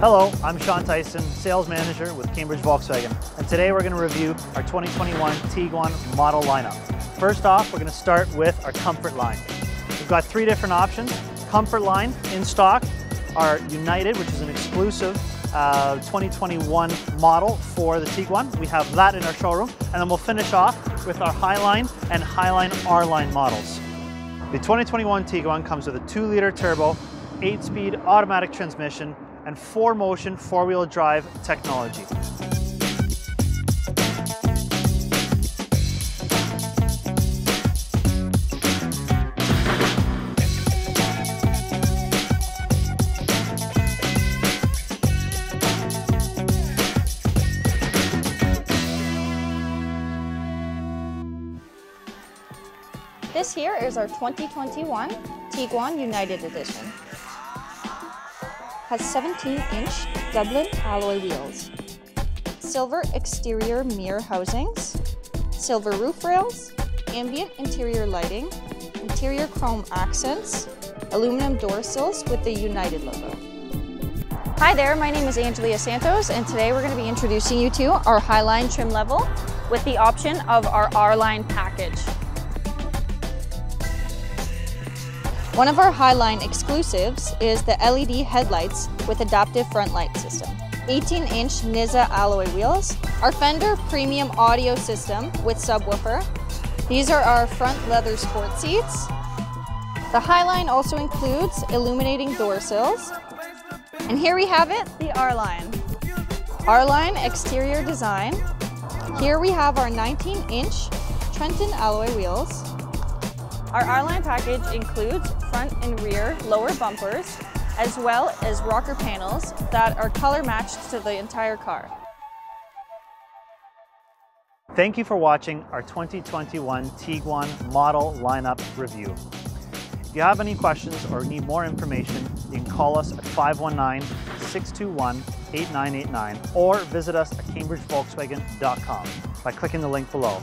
Hello, I'm Sean Thijssen, Sales Manager with Cambridge Volkswagen, and today we're going to review our 2021 Tiguan model lineup. First off, we're going to start with our Comfortline. We've got three different options. Comfortline in stock are United, which is an exclusive 2021 model for the Tiguan. We have that in our showroom, and then we'll finish off with our Highline and Highline R-Line models. The 2021 Tiguan comes with a 2-liter turbo, 8-speed automatic transmission, and four-motion four-wheel drive technology. This here is our 2021 Tiguan United Edition. Has 17-inch Dublin alloy wheels, silver exterior mirror housings, silver roof rails, ambient interior lighting, interior chrome accents, aluminum door sills with the United logo. Hi there, my name is Angelia Santos, and today we're going to be introducing you to our Highline trim level with the option of our R-Line package. One of our Highline exclusives is the LED headlights with adaptive front light system, 18-inch Nizza alloy wheels, our Fender premium audio system with subwoofer. These are our front leather sport seats. The Highline also includes illuminating door sills. And here we have it, the R-Line. R-Line exterior design. Here we have our 19-inch Trenton alloy wheels. Our R-Line package includes front and rear lower bumpers, as well as rocker panels that are color matched to the entire car. Thank you for watching our 2021 Tiguan model lineup review. If you have any questions or need more information, you can call us at 519-621-8989 or visit us at cambridgevolkswagen.com by clicking the link below.